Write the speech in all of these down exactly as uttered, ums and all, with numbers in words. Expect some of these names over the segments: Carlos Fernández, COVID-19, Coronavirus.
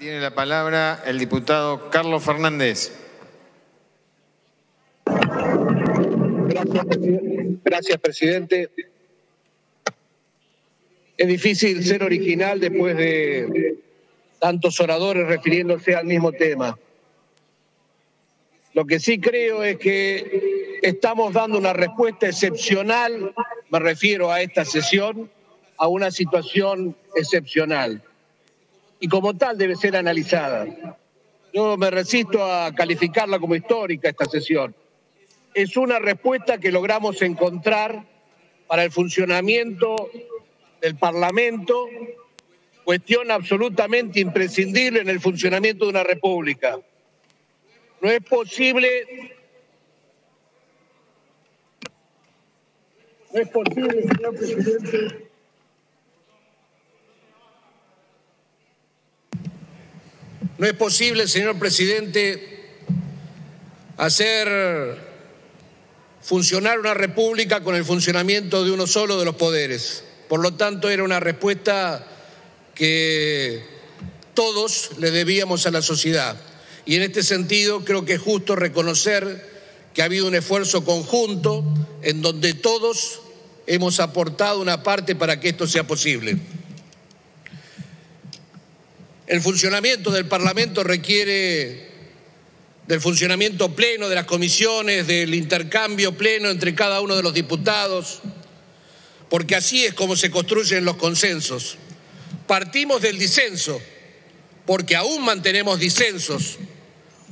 Tiene la palabra el diputado Carlos Fernández. Gracias, presidente. Gracias, presidente. Es difícil ser original después de tantos oradores refiriéndose al mismo tema. Lo que sí creo es que estamos dando una respuesta excepcional, me refiero a esta sesión, a una situación excepcional. Y como tal debe ser analizada. Yo me resisto a calificarla como histórica esta sesión. Es una respuesta que logramos encontrar para el funcionamiento del Parlamento, cuestión absolutamente imprescindible en el funcionamiento de una república. No es posible, no es posible, señor presidente. No es posible, señor presidente, hacer funcionar una república con el funcionamiento de uno solo de los poderes. Por lo tanto, era una respuesta que todos le debíamos a la sociedad. Y en este sentido, creo que es justo reconocer que ha habido un esfuerzo conjunto en donde todos hemos aportado una parte para que esto sea posible. El funcionamiento del Parlamento requiere del funcionamiento pleno de las comisiones, del intercambio pleno entre cada uno de los diputados, porque así es como se construyen los consensos. Partimos del disenso, porque aún mantenemos disensos.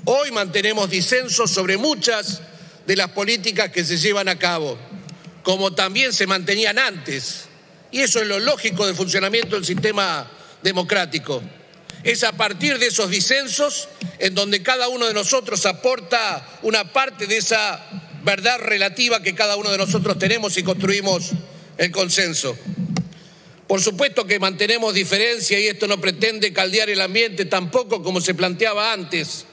Hoy mantenemos disensos sobre muchas de las políticas que se llevan a cabo, como también se mantenían antes. Y eso es lo lógico del funcionamiento del sistema democrático. Es a partir de esos disensos en donde cada uno de nosotros aporta una parte de esa verdad relativa que cada uno de nosotros tenemos y construimos el consenso. Por supuesto que mantenemos diferencia y esto no pretende caldear el ambiente tampoco como se planteaba antes,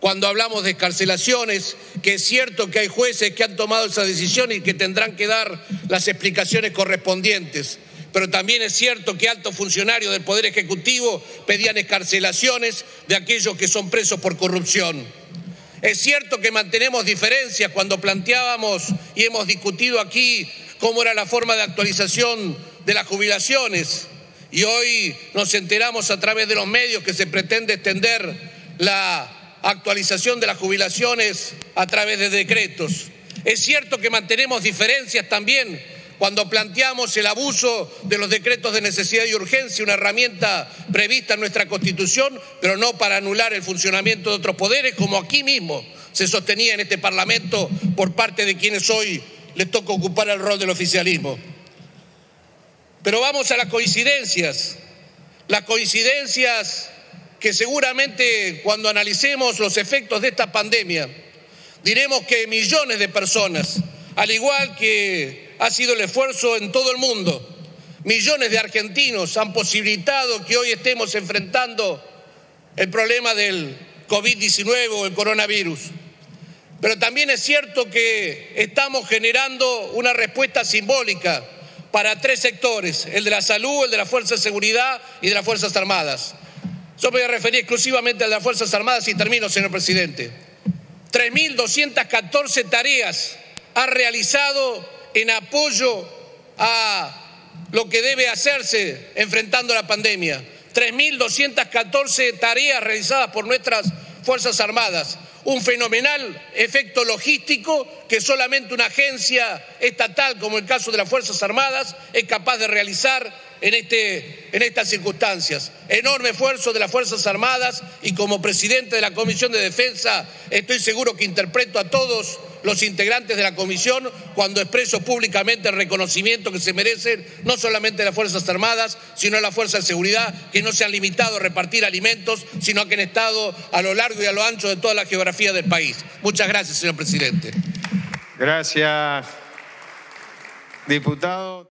cuando hablamos de excarcelaciones, que es cierto que hay jueces que han tomado esa decisión y que tendrán que dar las explicaciones correspondientes. Pero también es cierto que altos funcionarios del Poder Ejecutivo pedían excarcelaciones de aquellos que son presos por corrupción. Es cierto que mantenemos diferencias cuando planteábamos y hemos discutido aquí cómo era la forma de actualización de las jubilaciones. Y hoy nos enteramos a través de los medios que se pretende extender la actualización de las jubilaciones a través de decretos. Es cierto que mantenemos diferencias también cuando planteamos el abuso de los decretos de necesidad y urgencia, una herramienta prevista en nuestra Constitución, pero no para anular el funcionamiento de otros poderes, como aquí mismo se sostenía en este Parlamento por parte de quienes hoy les toca ocupar el rol del oficialismo. Pero vamos a las coincidencias, las coincidencias que seguramente cuando analicemos los efectos de esta pandemia, diremos que millones de personas, al igual que ha sido el esfuerzo en todo el mundo. Millones de argentinos han posibilitado que hoy estemos enfrentando el problema del COVID diecinueve o el coronavirus. Pero también es cierto que estamos generando una respuesta simbólica para tres sectores, el de la salud, el de las Fuerzas de Seguridad y de las Fuerzas Armadas. Yo me voy a referir exclusivamente a las Fuerzas Armadas y termino, señor presidente. tres mil doscientas catorce tareas ha realizado en apoyo a lo que debe hacerse enfrentando la pandemia. tres mil doscientas catorce tareas realizadas por nuestras Fuerzas Armadas. Un fenomenal efecto logístico que solamente una agencia estatal, como el caso de las Fuerzas Armadas, es capaz de realizar en, este, en estas circunstancias. Enorme esfuerzo de las Fuerzas Armadas y como presidente de la Comisión de Defensa estoy seguro que interpreto a todos los integrantes de la Comisión cuando expreso públicamente el reconocimiento que se merecen no solamente las Fuerzas Armadas, sino las Fuerzas de Seguridad, que no se han limitado a repartir alimentos, sino que han estado a lo largo y a lo ancho de toda la geografía del país. Muchas gracias, señor presidente. Gracias, diputado.